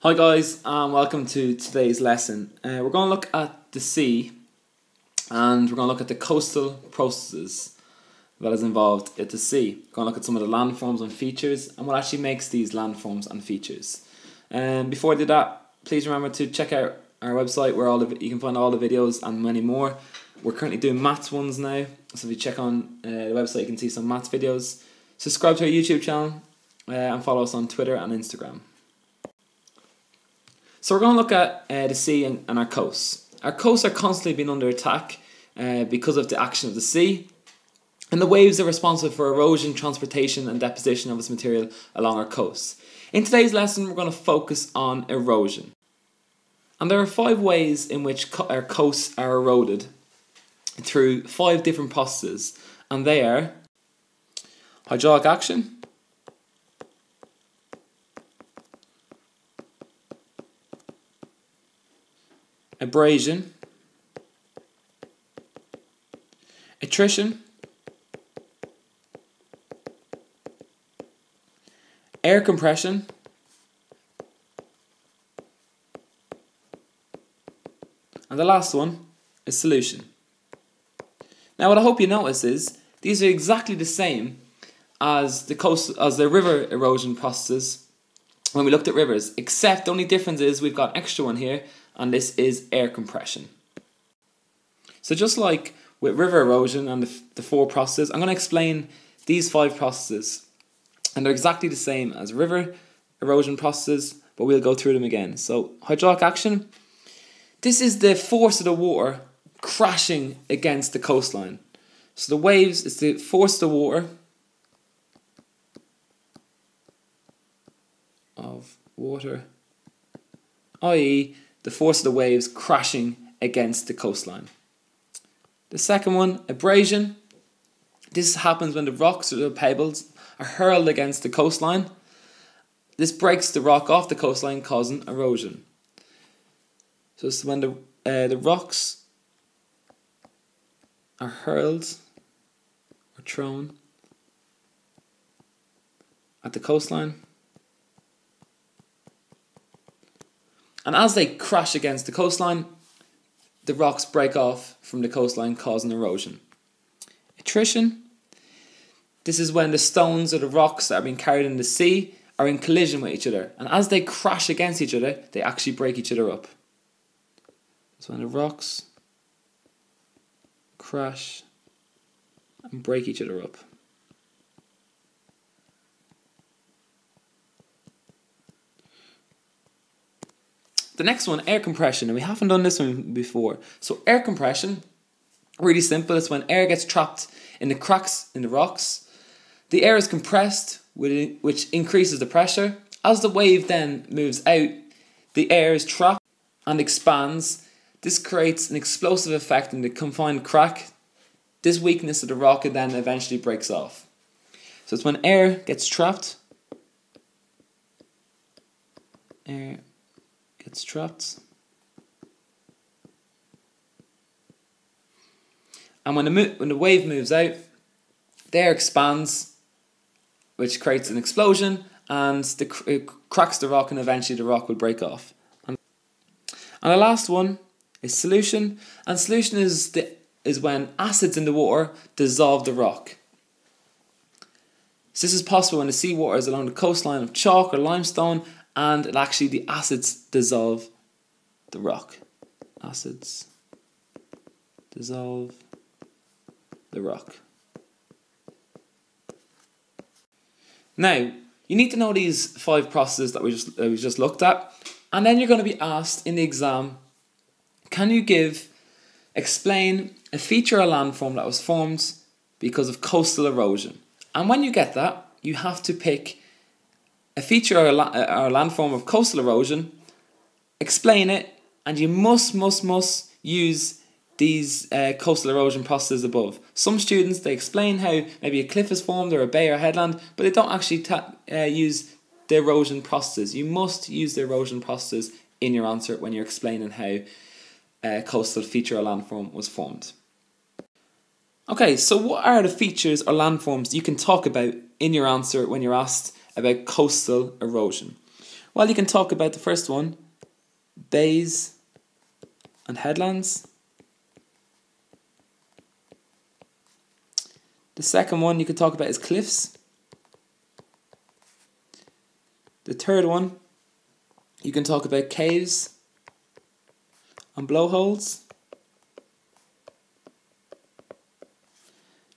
Hi guys, and welcome to today's lesson. We're going to look at the sea, and we're going to look at the coastal processes that is involved at the sea. We're going to look at some of the landforms and features, and what actually makes these landforms and features. Before I do that, please remember to check out our website where you can find all the videos and many more. We're currently doing maths ones now, so if you check on the website you can see some maths videos. Subscribe to our YouTube channel and follow us on Twitter and Instagram. So we're going to look at the sea and our coasts. Our coasts are constantly being under attack because of the action of the sea, and the waves are responsible for erosion, transportation and deposition of its material along our coasts. In today's lesson we're going to focus on erosion. And there are 5 ways in which our coasts are eroded through 5 different processes, and they are hydraulic action, abrasion, attrition, air compression, and the last one is solution. Now what I hope you notice is these are exactly the same as the river erosion processes when we looked at rivers, except the only difference is we've got an extra one here, and this is air compression. So just like with river erosion and the 4 processes, I'm going to explain these 5 processes, and they're exactly the same as river erosion processes, but we'll go through them again. So hydraulic action, this is the force of the water crashing against the coastline. So the waves, it's the force of the water i.e. the force of the waves crashing against the coastline. The second one, abrasion. This happens when the rocks or the pebbles are hurled against the coastline. This breaks the rock off the coastline, causing erosion. So it's when the rocks are hurled or thrown at the coastline, and as they crash against the coastline, the rocks break off from the coastline, causing erosion. Attrition. This is when the stones or the rocks that are being carried in the sea are in collision with each other, and as they crash against each other, they actually break each other up. That's when the rocks crash and break each other up. The next one, air compression, and we haven't done this one before. So air compression, really simple, it's when air gets trapped in the cracks in the rocks. The air is compressed, which increases the pressure. As the wave then moves out, the air is trapped and expands. This creates an explosive effect in the confined crack. This weakness of the rock then eventually breaks off. So it's when air gets trapped. And when the wave moves out, the air expands, which creates an explosion, and it cracks the rock, and eventually the rock will break off. And the last one is solution, and solution is when acids in the water dissolve the rock. So this is possible when the seawater is along the coastline of chalk or limestone, and actually the acids dissolve the rock. Acids dissolve the rock. Now, you need to know these 5 processes that we just looked at, and then you're going to be asked in the exam, can you explain a feature or landform that was formed because of coastal erosion? And when you get that, you have to pick a feature or a landform of coastal erosion, explain it, and you must use these coastal erosion processes above. Some students, they explain how maybe a cliff is formed or a bay or a headland, but they don't actually use the erosion processes. You must use the erosion processes in your answer when you're explaining how a coastal feature or landform was formed. Okay, so what are the features or landforms you can talk about in your answer when you're asked about coastal erosion? Well, you can talk about the first one, bays and headlands. The second one you could talk about is cliffs. The third one, you can talk about caves and blowholes.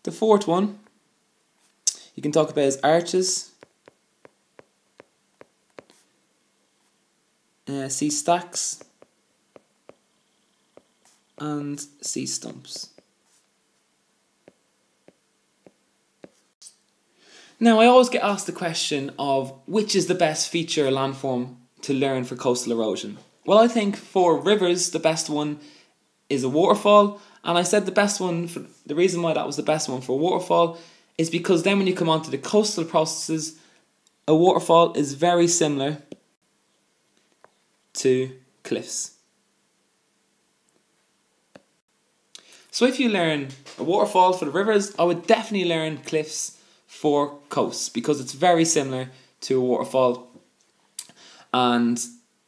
The fourth one you can talk about is arches. Sea stacks and sea stumps. Now, I always get asked the question of which is the best feature or landform to learn for coastal erosion. Well, I think for rivers, the best one is a waterfall. And I said the best one, for, the reason why that was the best one for a waterfall is because then when you come on to the coastal processes, a waterfall is very similar to cliffs. So if you learn a waterfall for the rivers, I would definitely learn cliffs for coasts because it's very similar to a waterfall and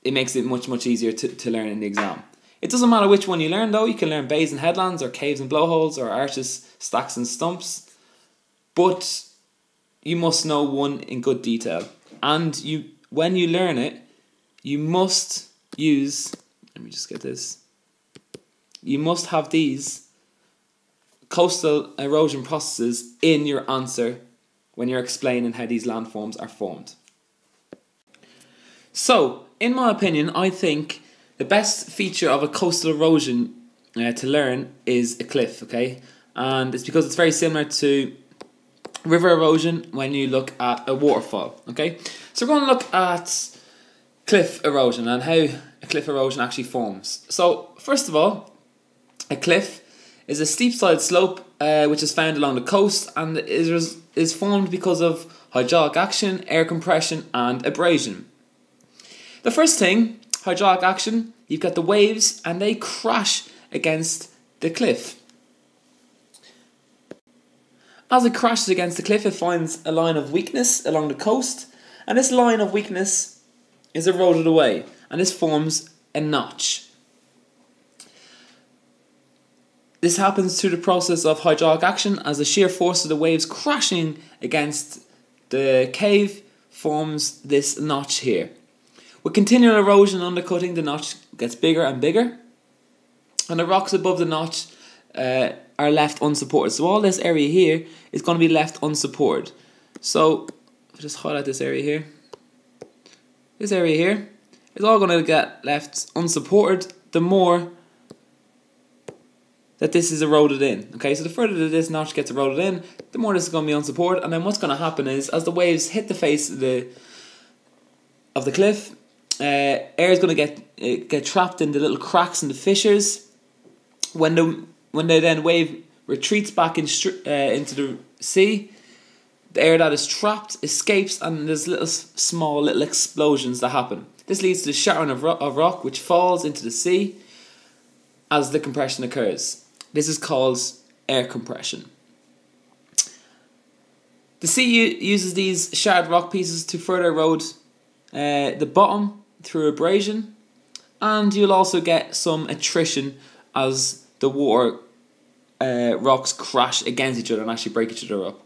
it makes it much easier to learn in the exam. It doesn't matter which one you learn though, you can learn bays and headlands or caves and blowholes or arches, stacks and stumps, but you must know one in good detail. And you, when you learn it, you must use, let me just get this, you must have these coastal erosion processes in your answer when you're explaining how these landforms are formed. So, in my opinion, I think the best feature of a coastal erosion to learn is a cliff, okay? And it's because it's very similar to river erosion when you look at a waterfall, okay? So we're going to look at cliff erosion and how a cliff erosion actually forms. So, first of all, a cliff is a steep-sided slope which is found along the coast and is formed because of hydraulic action, air compression and abrasion. The first thing, hydraulic action, you've got the waves and they crash against the cliff. As it crashes against the cliff, it finds a line of weakness along the coast and this line of weakness is eroded away and this forms a notch. This happens through the process of hydraulic action as the sheer force of the waves crashing against the cave forms this notch here. With continual erosion and undercutting, the notch gets bigger and bigger and the rocks above the notch are left unsupported. So all this area here is going to be left unsupported. So I'll just highlight this area here. This area here is all going to get left unsupported the more that this is eroded in. Okay, so the further that this notch gets eroded in, the more this is going to be unsupported, and then what's going to happen is, as the waves hit the face of the cliff, air is going to get trapped in the little cracks and the fissures. When the wave retreats back into the sea, the air that is trapped escapes, and there's small little explosions that happen. This leads to the shattering of rock, which falls into the sea as the compression occurs. This is called air compression. The sea uses these shattered rock pieces to further erode the bottom through abrasion, and you'll also get some attrition as the water rocks crash against each other and actually break each other up.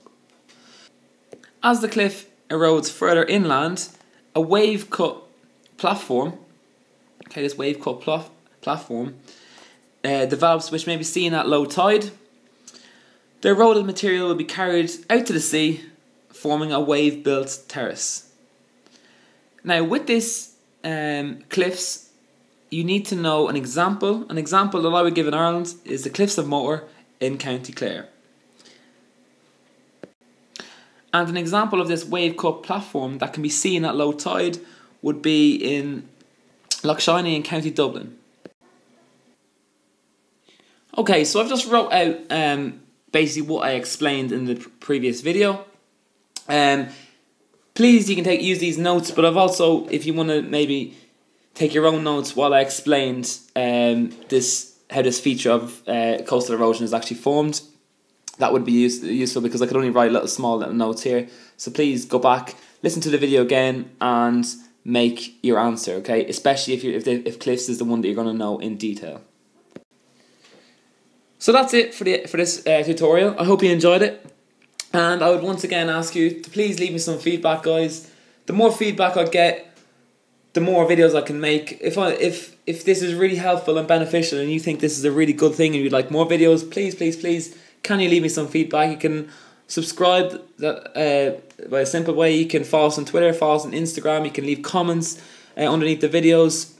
As the cliff erodes further inland, a wave cut platform, okay, this wave cut platform develops, which may be seen at low tide. The eroded material will be carried out to the sea, forming a wave-built terrace. Now, with this cliffs, you need to know an example. An example that I would give in Ireland is the Cliffs of Motor in County Clare. And an example of this wave-cut platform that can be seen at low tide would be in Loughshane in County Dublin. Okay, so I've just wrote out basically what I explained in the previous video. Please, you can use these notes, but I've also, if you want to maybe take your own notes while I explained how this feature of coastal erosion is actually formed, that would be useful because I could only write little small notes here. So please go back, listen to the video again, and make your answer, okay? Especially if Cliffs is the one that you're going to know in detail. So that's it for this tutorial. I hope you enjoyed it. And I would once again ask you to please leave me some feedback, guys. The more feedback I get, the more videos I can make. If this is really helpful and beneficial and you think this is a really good thing and you'd like more videos, please, please, please, can you leave me some feedback? You can subscribe by a simple way. You can follow us on Twitter, follow us on Instagram. You can leave comments underneath the videos.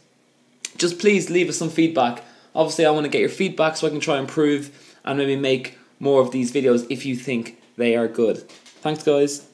Just please leave us some feedback. Obviously, I want to get your feedback so I can try and improve and maybe make more of these videos if you think they are good. Thanks, guys.